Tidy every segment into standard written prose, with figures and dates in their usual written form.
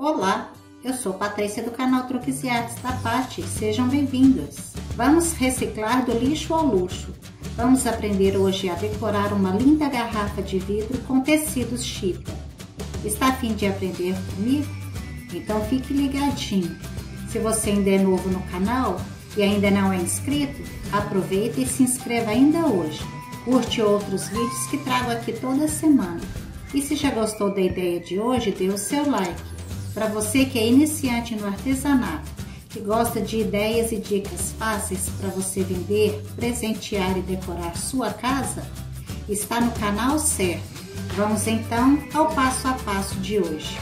Olá, eu sou Patrícia do canal Truques e Artes da Paty, sejam bem-vindas! Vamos reciclar do lixo ao luxo. Vamos aprender hoje a decorar uma linda garrafa de vidro com tecidos chita. Está a fim de aprender comigo? Então fique ligadinho! Se você ainda é novo no canal e ainda não é inscrito, aproveita e se inscreva ainda hoje. Curte outros vídeos que trago aqui toda semana. E se já gostou da ideia de hoje, dê o seu like. Para você que é iniciante no artesanato, que gosta de ideias e dicas fáceis para você vender, presentear e decorar sua casa, está no canal certo. Vamos então ao passo a passo de hoje.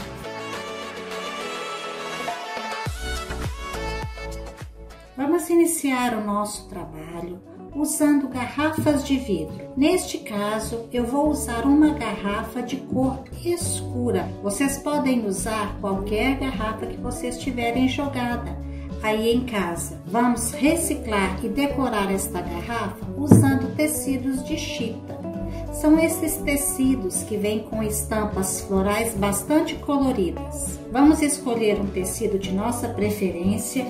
Vamos iniciar o nosso trabalho usando garrafas de vidro. Neste caso, eu vou usar uma garrafa de cor escura. Vocês podem usar qualquer garrafa que vocês tiverem jogada aí em casa. Vamos reciclar e decorar esta garrafa usando tecidos de chita. São esses tecidos que vêm com estampas florais bastante coloridas. Vamos escolher um tecido de nossa preferência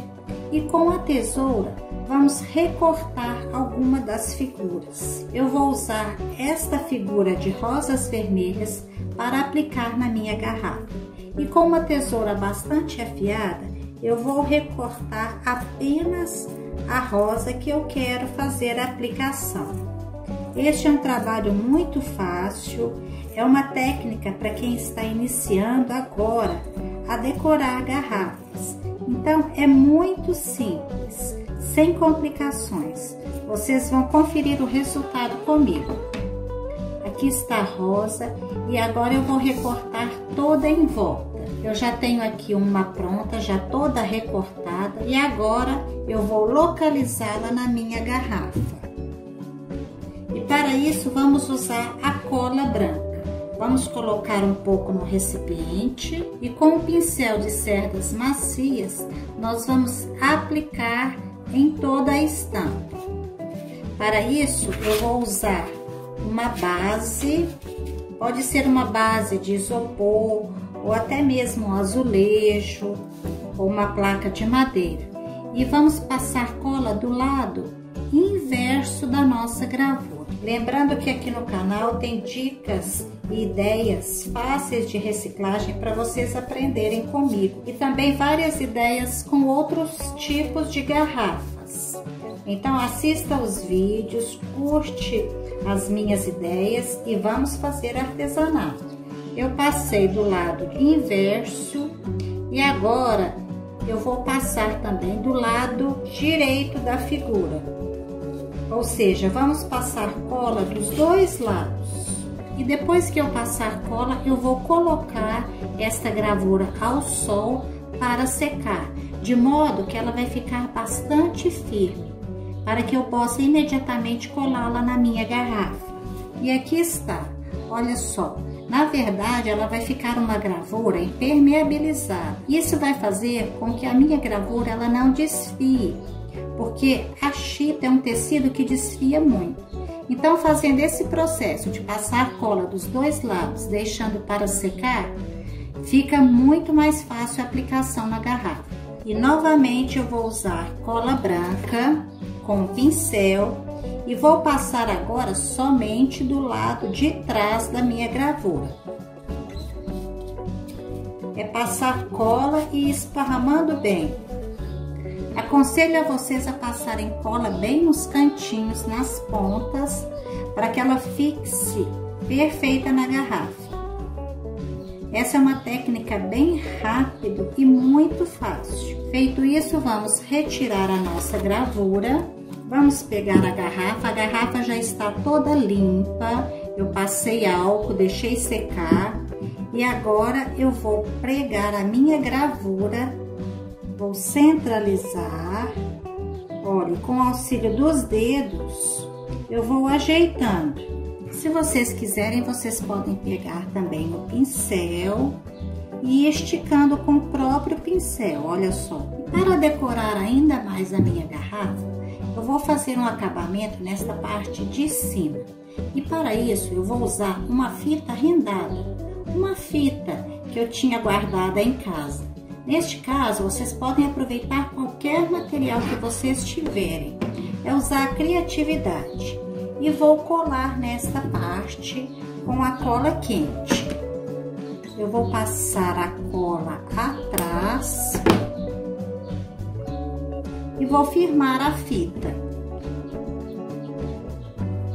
e com a tesoura vamos recortar alguma das figuras. Eu vou usar esta figura de rosas vermelhas para aplicar na minha garrafa. E com uma tesoura bastante afiada, eu vou recortar apenas a rosa que eu quero fazer a aplicação. Este é um trabalho muito fácil, é uma técnica para quem está iniciando agora a decorar garrafas. Então, é muito simples, sem complicações. Vocês vão conferir o resultado comigo. Aqui está a rosa e agora eu vou recortar toda em volta. Eu já tenho aqui uma pronta, já toda recortada, e agora eu vou localizá-la na minha garrafa. E para isso, vamos usar a cola branca. Vamos colocar um pouco no recipiente e com o pincel de cerdas macias, nós vamos aplicar em toda a estampa. Para isso, eu vou usar uma base, pode ser uma base de isopor ou até mesmo um azulejo ou uma placa de madeira. E vamos passar cola do lado inverso da nossa gravura. Lembrando que aqui no canal tem dicas e ideias fáceis de reciclagem para vocês aprenderem comigo. E também várias ideias com outros tipos de garrafas. Então assista os vídeos, curte as minhas ideias e vamos fazer artesanato. Eu passei do lado inverso e agora eu vou passar também do lado direito da figura. Ou seja, vamos passar cola dos dois lados. E depois que eu passar cola, eu vou colocar esta gravura ao sol para secar, de modo que ela vai ficar bastante firme, para que eu possa imediatamente colá-la na minha garrafa. E aqui está, olha só. Na verdade, ela vai ficar uma gravura impermeabilizada. Isso vai fazer com que a minha gravura ela não desfie, porque a chita é um tecido que desfia muito. Então, fazendo esse processo de passar cola dos dois lados, deixando para secar, fica muito mais fácil a aplicação na garrafa. E novamente eu vou usar cola branca com pincel e vou passar agora somente do lado de trás da minha gravura. É passar cola e esparramando bem. Aconselho a vocês a passarem cola bem nos cantinhos, nas pontas, para que ela fixe perfeita na garrafa. Essa é uma técnica bem rápida e muito fácil. Feito isso, vamos retirar a nossa gravura. Vamos pegar a garrafa já está toda limpa. Eu passei álcool, deixei secar e agora eu vou pregar a minha gravura. Vou centralizar, olha, com o auxílio dos dedos, eu vou ajeitando. Se vocês quiserem, vocês podem pegar também o pincel e ir esticando com o próprio pincel, olha só. Para decorar ainda mais a minha garrafa, eu vou fazer um acabamento nesta parte de cima. E para isso, eu vou usar uma fita rendada, uma fita que que eu tinha guardada em casa. Neste caso, vocês podem aproveitar qualquer material que vocês tiverem. É usar a criatividade. E vou colar nesta parte com a cola quente. Eu vou passar a cola atrás e vou firmar a fita.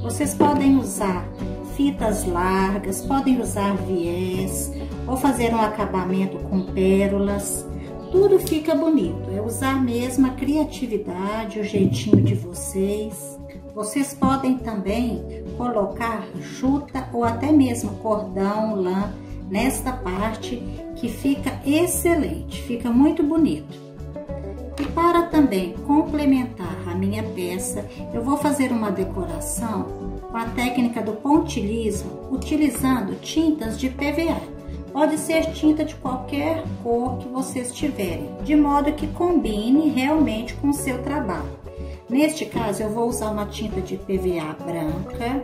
Vocês podem usar fitas largas, podem usar viés ou fazer um acabamento com pérolas. Tudo fica bonito, é usar mesmo a criatividade, o jeitinho de vocês. Vocês podem também colocar juta ou até mesmo cordão, lã, nesta parte que fica excelente, fica muito bonito. E para também complementar a minha peça, eu vou fazer uma decoração com a técnica do pontilhismo, utilizando tintas de PVA. Pode ser tinta de qualquer cor que vocês tiverem, de modo que combine realmente com o seu trabalho. Neste caso, eu vou usar uma tinta de PVA branca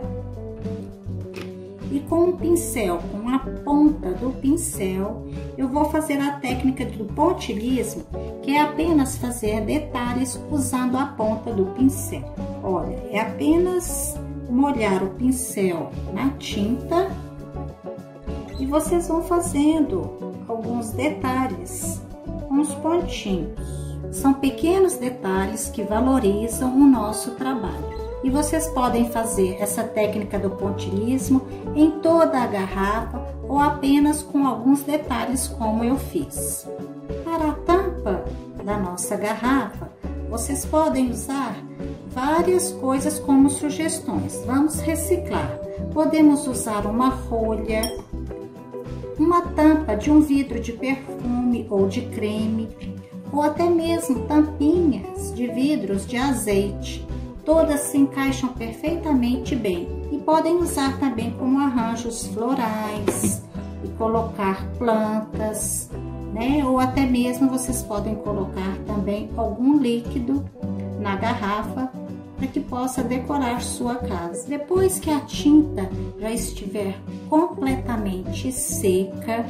e com um pincel, com a ponta do pincel, eu vou fazer a técnica do pontilhismo, que é apenas fazer detalhes usando a ponta do pincel. Olha, é apenas molhar o pincel na tinta e vocês vão fazendo alguns detalhes, uns pontinhos. São pequenos detalhes que valorizam o nosso trabalho. E vocês podem fazer essa técnica do pontilhismo em toda a garrafa ou apenas com alguns detalhes, como eu fiz. Para a tampa da nossa garrafa, vocês podem usar várias coisas como sugestões. Vamos reciclar. Podemos usar uma folha, uma tampa de um vidro de perfume ou de creme, ou até mesmo tampinhas de vidros de azeite. Todas se encaixam perfeitamente bem e podem usar também como arranjos florais e colocar plantas, né? Ou até mesmo vocês podem colocar também algum líquido na garrafa para que possa decorar sua casa. Depois que a tinta já estiver completamente seca,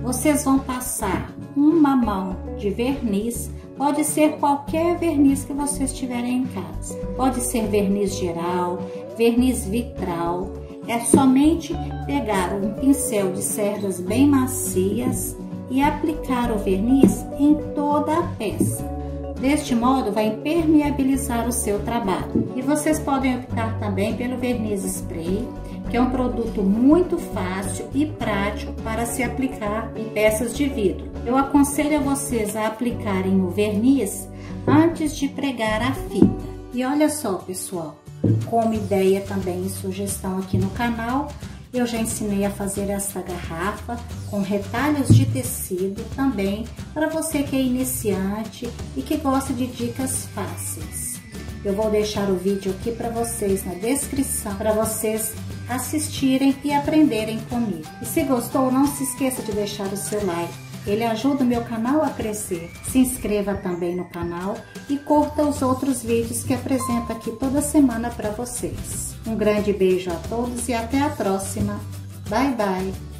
vocês vão passar uma mão de verniz, pode ser qualquer verniz que vocês tiverem em casa. Pode ser verniz geral, verniz vitral. É somente pegar um pincel de cerdas bem macias e aplicar o verniz em toda a peça. Deste modo, vai impermeabilizar o seu trabalho. E vocês podem optar também pelo verniz spray, que é um produto muito fácil e prático para se aplicar em peças de vidro. Eu aconselho a vocês a aplicarem o verniz antes de pregar a fita. E olha só, pessoal, como ideia também e sugestão aqui no canal, eu já ensinei a fazer essa garrafa com retalhos de tecido também para você que é iniciante e que gosta de dicas fáceis. Eu vou deixar o vídeo aqui para vocês na descrição, para vocês assistirem e aprenderem comigo. E se gostou, não se esqueça de deixar o seu like, ele ajuda o meu canal a crescer. Se inscreva também no canal e curta os outros vídeos que apresento aqui toda semana para vocês. Um grande beijo a todos e até a próxima. Bye, bye!